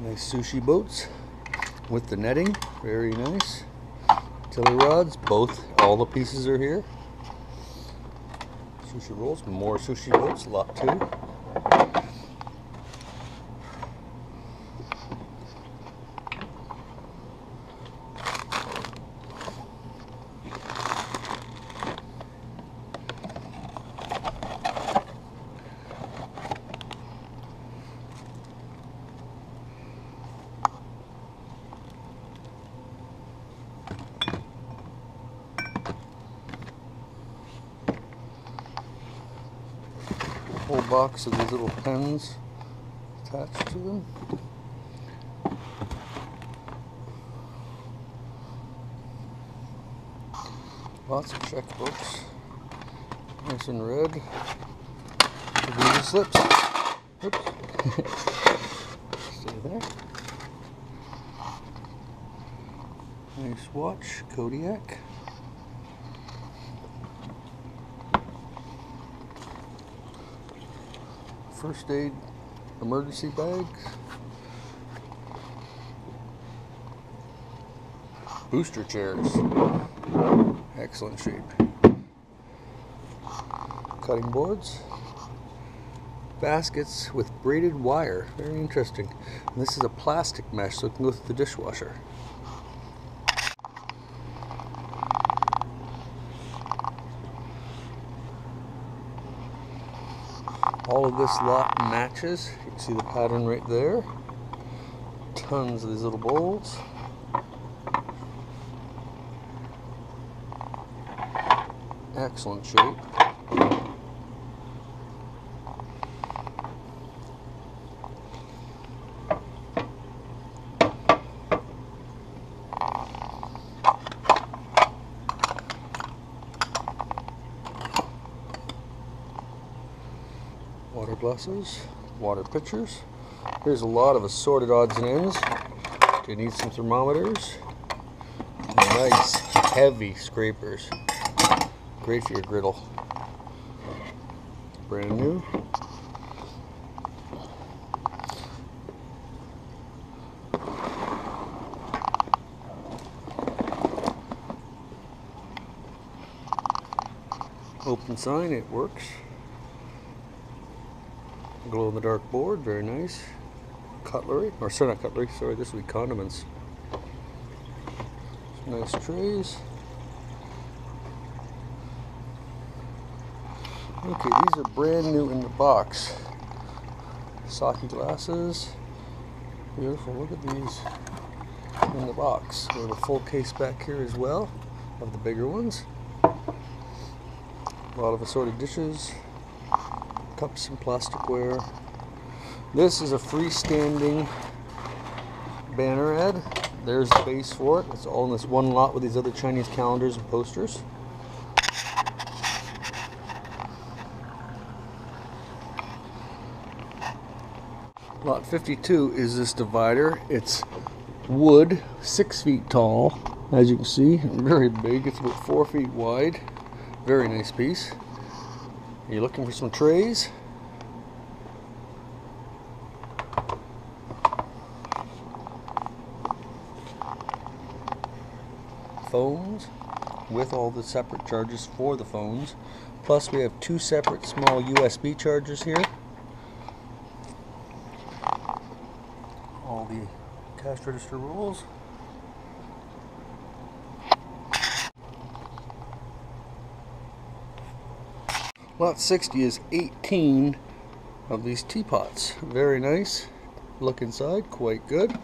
Nice sushi boats with the netting, very nice. Tiller rods, all the pieces are here. Sushi rolls, more sushi boats, lot 2. Whole box of these little pens attached to them. Lots of checkbooks, nice and red. These slips. Oops. Stay there. Nice watch, Kodiak. First aid emergency bags, booster chairs, excellent shape, cutting boards, baskets with braided wire, very interesting. And this is a plastic mesh so it can go through the dishwasher. All of this lot matches. You can see the pattern right there. Tons of these little bowls. Excellent shape. Water glasses, water pitchers. Here's a lot of assorted odds and ends. Do you need some thermometers? Nice heavy scrapers. Great for your griddle. Brand new. Open sign, it works. Glow-in-the-dark board, very nice. Cutlery, or sorry, not cutlery, sorry, this would be condiments. Some nice trays. Okay, these are brand new in the box. Sake glasses. Beautiful, look at these in the box. We have a full case back here as well, of the bigger ones. A lot of assorted dishes. Cups and plasticware. This is a freestanding banner ad. There's space for it. It's all in this one lot with these other Chinese calendars and posters. Lot 52 is this divider. It's wood, 6 feet tall, as you can see, very big. It's about 4 feet wide. Very nice piece. Are you looking for some trays? Phones with all the separate chargers for the phones. Plus we have 2 separate small USB chargers here. All the cash register rolls. Lot 60 is 18 of these teapots. Very nice. Look inside, quite good.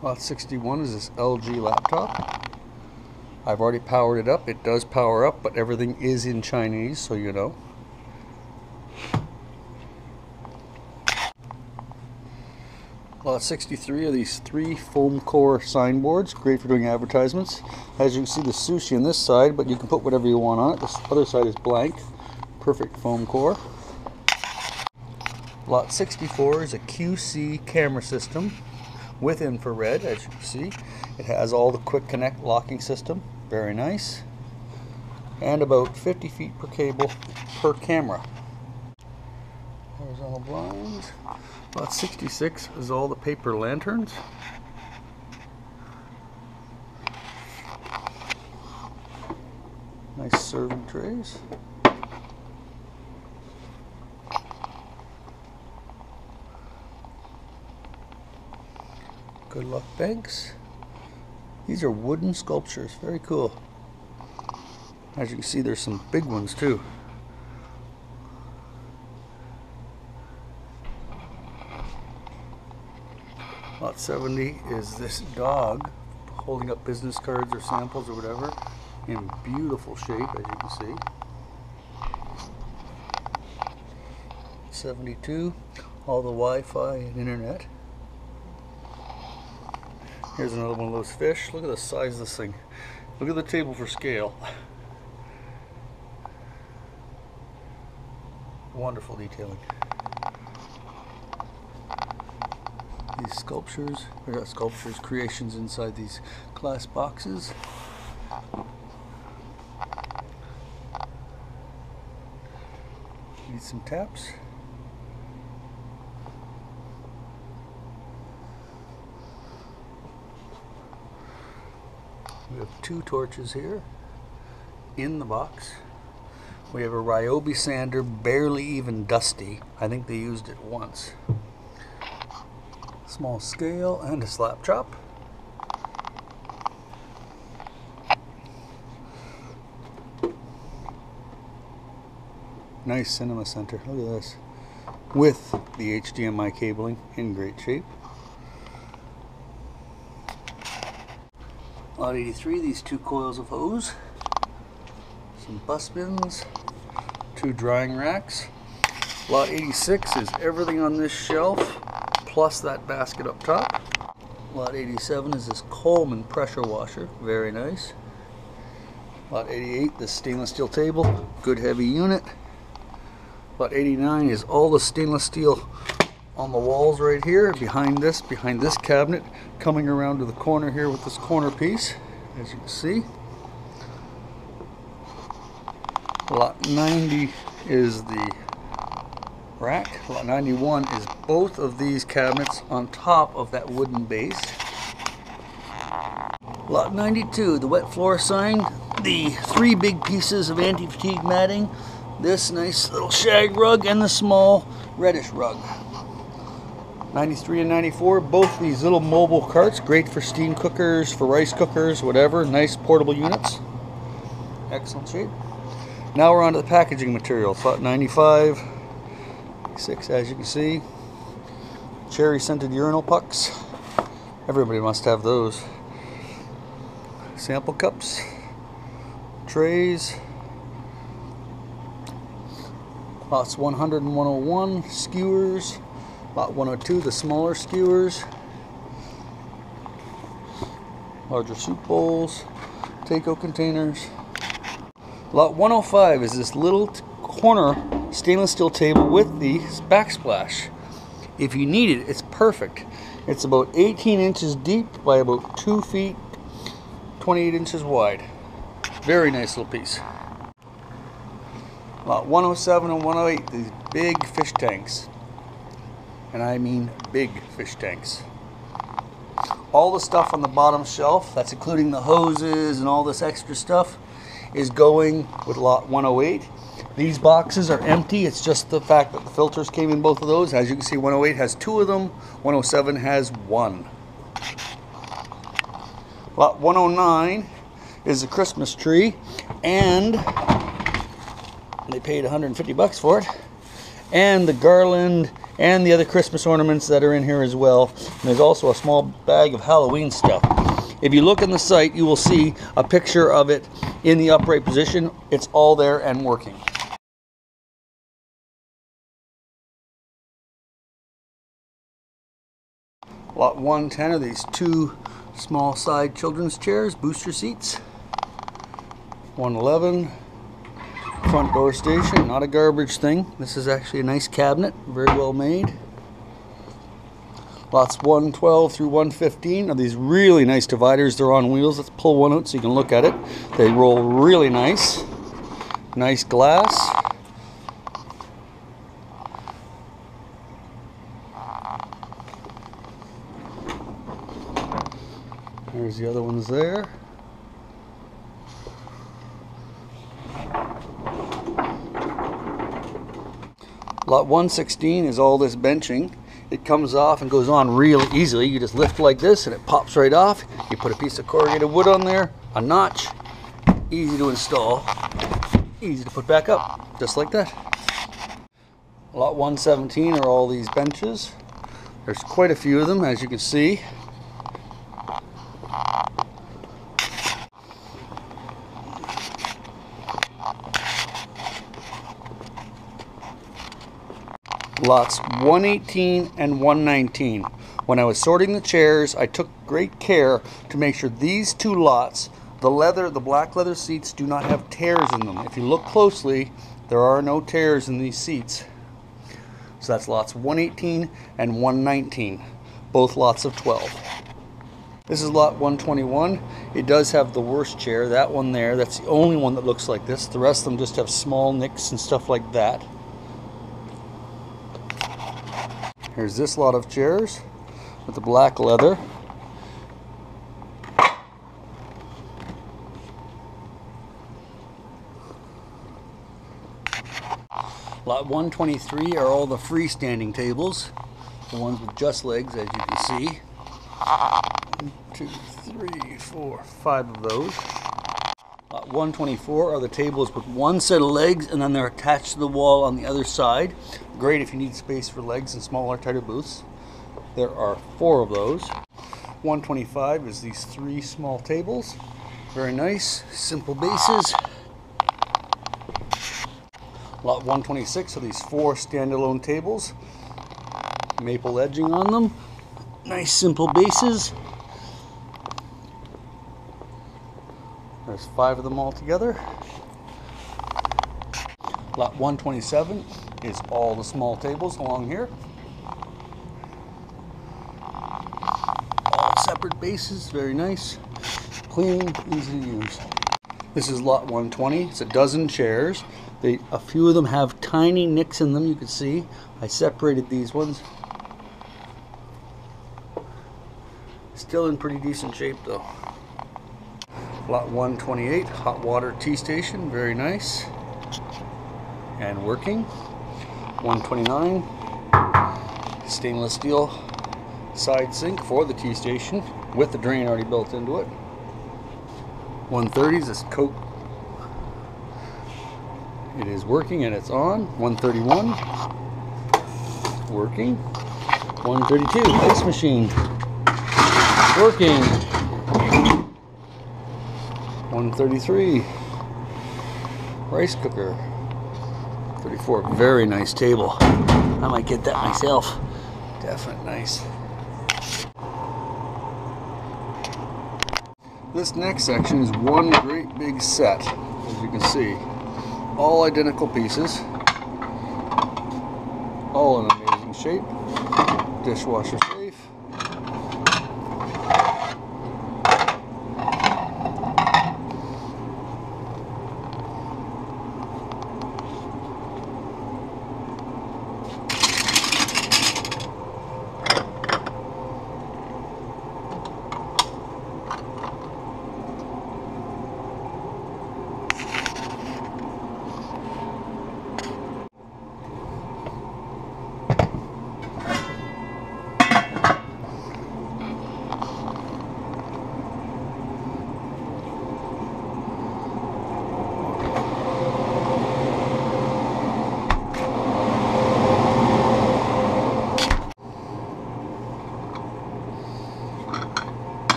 Lot 61 is this LG laptop. I've already powered it up. It does power up, but everything is in Chinese, so you know. Lot 63 are these 3 foam core signboards, great for doing advertisements. As you can see, the sushi on this side, but you can put whatever you want on it. This other side is blank, perfect foam core. Lot 64 is a QC camera system with infrared, as you can see. It has all the quick connect locking system, very nice. And about 50 feet per cable per camera. Horizontal blinds. Lot 66 is all the paper lanterns. Nice serving trays. Good luck banks. These are wooden sculptures, very cool. As you can see, there's some big ones too. Lot 70 is this dog holding up business cards or samples or whatever in beautiful shape, as you can see. 72, all the Wi-Fi and internet. Here's another one of those fish. Look at the size of this thing. Look at the table for scale. Wonderful detailing. These sculptures, we got sculptures, creations inside these glass boxes. Need some taps. We have two torches here in the box. We have a Ryobi sander, barely even dusty. I think they used it once. Small scale and a slap chop. Nice cinema center. Look at this. With the HDMI cabling in great shape. Lot 83, these two coils of hose. Some bus bins. Two drying racks. Lot 86 is everything on this shelf, plus that basket up top. Lot 87 is this Coleman pressure washer, very nice. Lot 88, this stainless steel table, good heavy unit. Lot 89 is all the stainless steel on the walls right here, behind this cabinet, coming around to the corner here with this corner piece, as you can see. Lot 90 is the rack. Lot 91 is both of these cabinets on top of that wooden base. Lot 92, the wet floor sign, the three big pieces of anti-fatigue matting, this nice little shag rug, and the small reddish rug. 93 and 94, both these little mobile carts, great for steam cookers, for rice cookers, whatever, nice portable units. Excellent shape. Now we're on to the packaging material. Lot 95, 6, as you can see. Cherry scented urinal pucks. Everybody must have those. Sample cups, trays, lots 100 and 101, skewers, lot 102, the smaller skewers, larger soup bowls, takeout containers. Lot 105 is this little corner stainless steel table with the backsplash. If you need it, it's perfect. It's about 18 inches deep by about 2 feet, 28 inches wide. Very nice little piece. Lot 107 and 108, these big fish tanks. And I mean big fish tanks. All the stuff on the bottom shelf, that's including the hoses and all this extra stuff, is going with lot 108. These boxes are empty. It's just the fact that the filters came in both of those. As you can see, 108 has 2 of them. 107 has 1. Lot 109 is the Christmas tree, and they paid 150 bucks for it. And the garland and the other Christmas ornaments that are in here as well. And there's also a small bag of Halloween stuff. If you look on the site, you will see a picture of it in the upright position. It's all there and working. Lot 110 are these two small side children's chairs, booster seats. 111, front door station, not a garbage thing. This is actually a nice cabinet, very well made. Lots 112 through 115 are these really nice dividers. They're on wheels. Let's pull one out so you can look at it. They roll really nice. Nice glass. Here's the other ones there. Lot 116 is all this benching. It comes off and goes on real easily. You just lift like this and it pops right off. You put a piece of corrugated wood on there, a notch, easy to install, easy to put back up, just like that. Lot 117 are all these benches. There's quite a few of them, as you can see. Lots 118 and 119. When I was sorting the chairs, I took great care to make sure these two lots, the black leather seats, do not have tears in them. If you look closely, there are no tears in these seats. So that's lots 118 and 119, both lots of 12. This is lot 121. It does have the worst chair, that one there. That's the only one that looks like this. The rest of them just have small nicks and stuff like that. Here's this lot of chairs with the black leather. Lot 123 are all the freestanding tables, the ones with just legs, as you can see. 1, 2, 3, 4, 5 of those. Lot 124 are the tables with one set of legs, and then they're attached to the wall on the other side. Great if you need space for legs and smaller, tighter booths. There are 4 of those. 125 is these 3 small tables. Very nice, simple bases. Lot 126 are these 4 standalone tables. Maple edging on them. Nice, simple bases. There's 5 of them all together. Lot 127 is all the small tables along here. All separate bases, very nice, clean, easy to use. This is lot 120, it's a dozen chairs. A few of them have tiny nicks in them, you can see. I separated these ones. Still in pretty decent shape though. Lot 128, hot water tea station, very nice and working. 129, stainless steel side sink for the tea station with the drain already built into it. 130 is this coat. It is working and it's on. 131, working. 132, ice machine, working. 133, rice cooker. 34, very nice table. I might get that myself. Definitely nice. This next section is one great big set, as you can see. All identical pieces. All in amazing shape. Dishwasher safe.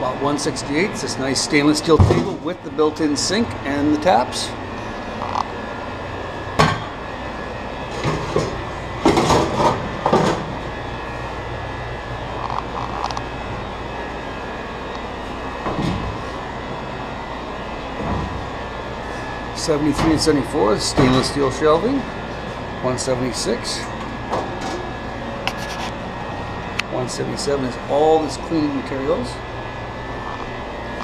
Lot 168 is this nice stainless steel table with the built-in sink and the taps. Lot 73 and 74 is stainless steel shelving. 176. 177 is all its cleaning materials.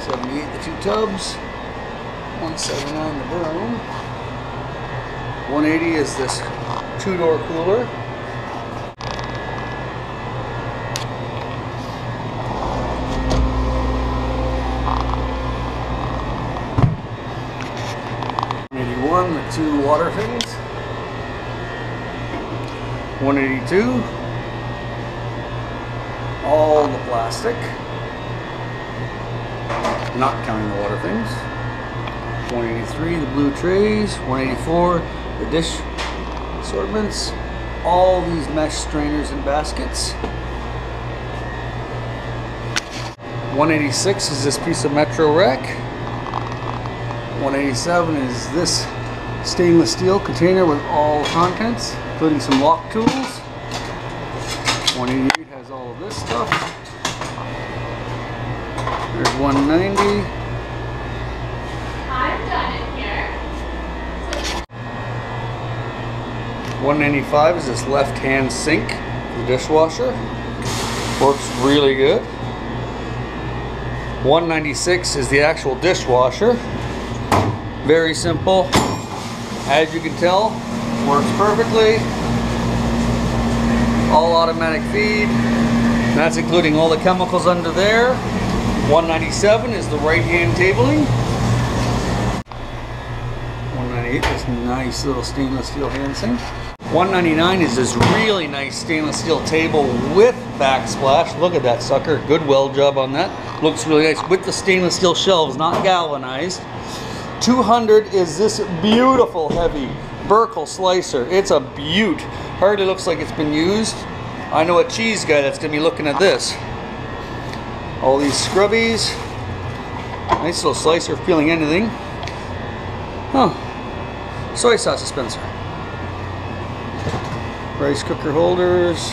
78 the two tubs. 179 the broom. 180 is this two-door cooler. 181 the two water fittings. 182 all the plastic, not counting the water things. 183 the blue trays. 184 the dish assortments, all these mesh strainers and baskets. 186 is this piece of Metro rack. 187 is this stainless steel container with all contents, including some lock tools. 188 has all of this stuff. There's 190. I'm done in here. 195 is this left-hand sink for the dishwasher. Works really good. 196 is the actual dishwasher. Very simple. As you can tell, works perfectly. All automatic feed. That's including all the chemicals under there. 197 is the right-hand tabling. 198 is nice little stainless steel hand sink. 199 is this really nice stainless steel table with backsplash. Look at that sucker. Good weld job on that. Looks really nice with the stainless steel shelves, not galvanized. 200 is this beautiful heavy Berkel slicer. It's a beaut. Hardly looks like it's been used. I know a cheese guy that's going to be looking at this. All these scrubbies. Nice little slicer for peeling anything. Huh. Soy sauce dispenser. Rice cooker holders.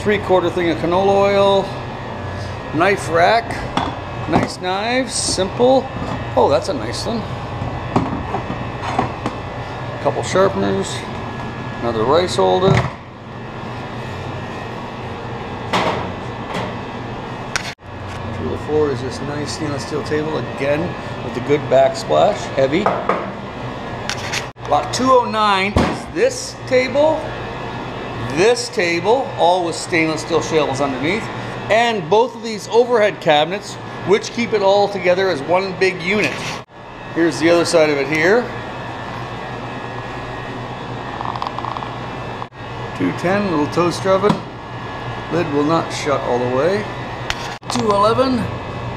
3/4 thing of canola oil. Knife rack. Nice knives, simple. Oh, that's a nice one. A couple sharpeners, another rice holder. To the floor is this nice stainless steel table, again, with a good backsplash, heavy. Lot 209 is this table, all with stainless steel shelves underneath, and both of these overhead cabinets, which keep it all together as one big unit. Here's the other side of it here. 210, little toaster oven. Lid will not shut all the way. 211,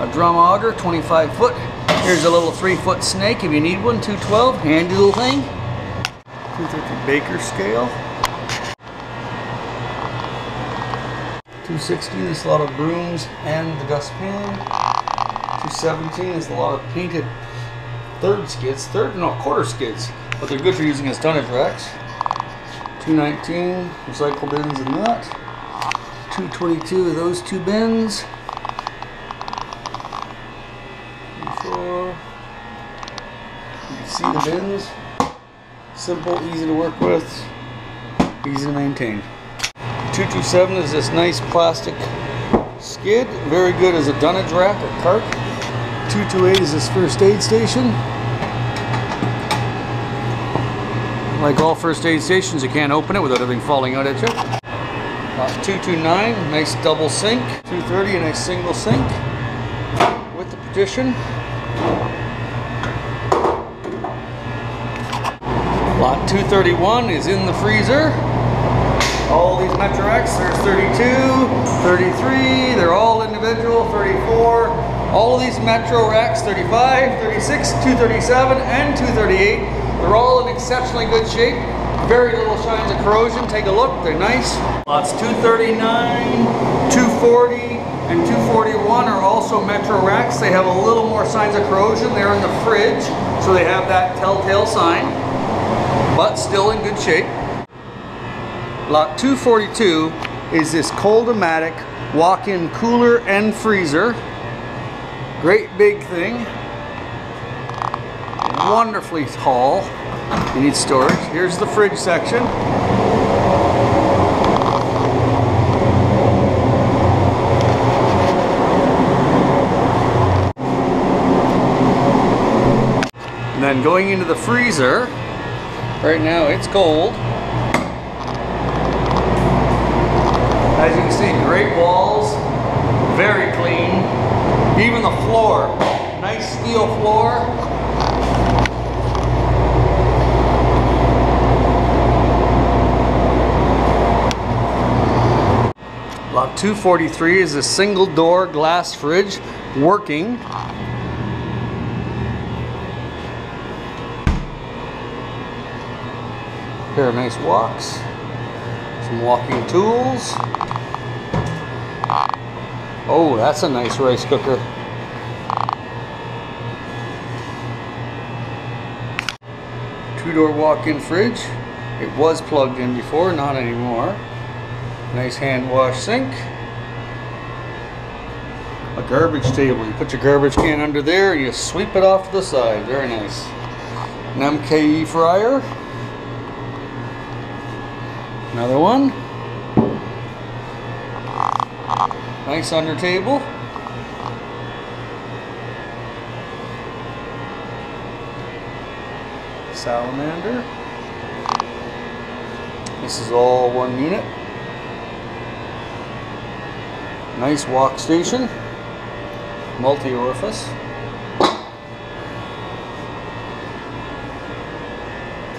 a drum auger, 25 foot. Here's a little 3-foot snake if you need one, 212, handy little thing. 250 Baker scale. 260 is a lot of brooms and the dustpan. 217 is a lot of painted quarter skids, but they're good for using as tonnage racks. 219, recycle bins and that. 222 of those two bins. 24. You can see the bins. Simple, easy to work with, easy to maintain. 227 is this nice plastic skid, very good as a dunnage rack or cart. 228 is this first aid station. Like all first aid stations, you can't open it without everything falling out at you. 229, nice double sink. 230, a nice single sink with the partition. Lot 231 is in the freezer. All these Metro X, there's 32, 33, they're all individual, 34. All these Metro racks, 35, 36, 237, and 238, they're all in exceptionally good shape. Very little signs of corrosion. Take a look, they're nice. Lots 239, 240, and 241 are also Metro racks. They have a little more signs of corrosion. They're in the fridge, so they have that telltale sign, but still in good shape. Lot 242 is this Coldmatic walk-in cooler and freezer. Great big thing, wonderfully tall, you need storage. Here's the fridge section. and going into the freezer. Right now it's cold. As you can see, great walls, very clean. Even the floor, nice steel floor. Lot 243 is a single door glass fridge working. Pair of nice walks, some walking tools. Oh, that's a nice rice cooker. Two-door walk-in fridge. It was plugged in before, not anymore. Nice hand wash sink. A garbage table. You put your garbage can under there and you sweep it off to the side. Very nice. An MKE fryer. Another one. Nice under table. Salamander. This is all one unit. Nice walk station. Multi-orifice.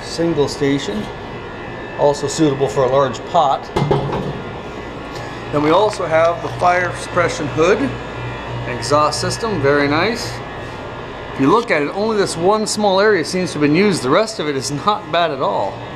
Single station. Also suitable for a large pot. Then we also have the fire suppression hood, exhaust system, very nice. If you look at it, only this one small area seems to have been used. The rest of it is not bad at all.